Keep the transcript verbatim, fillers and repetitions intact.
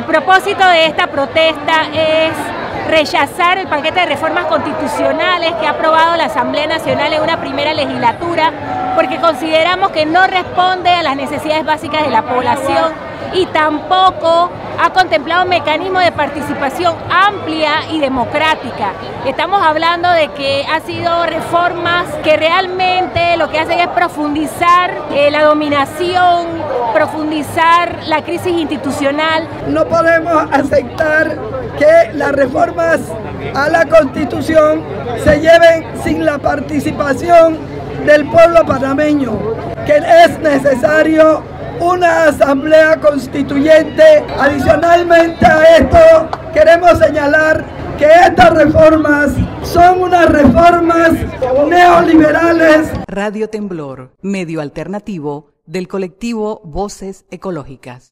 El propósito de esta protesta es rechazar el paquete de reformas constitucionales que ha aprobado la Asamblea Nacional en una primera legislatura, porque consideramos que no responde a las necesidades básicas de la población y tampoco ha contemplado mecanismos de participación amplia y democrática. Estamos hablando de que han sido reformas que realmente lo que hacen es profundizar eh, la dominación, profundizar la crisis institucional. No podemos aceptar que las reformas a la Constitución se lleven sin la participación del pueblo panameño, que es necesario una asamblea constituyente. Adicionalmente a esto, queremos señalar que estas reformas son unas reformas neoliberales. Radio Temblor, medio alternativo del colectivo Voces Ecológicas.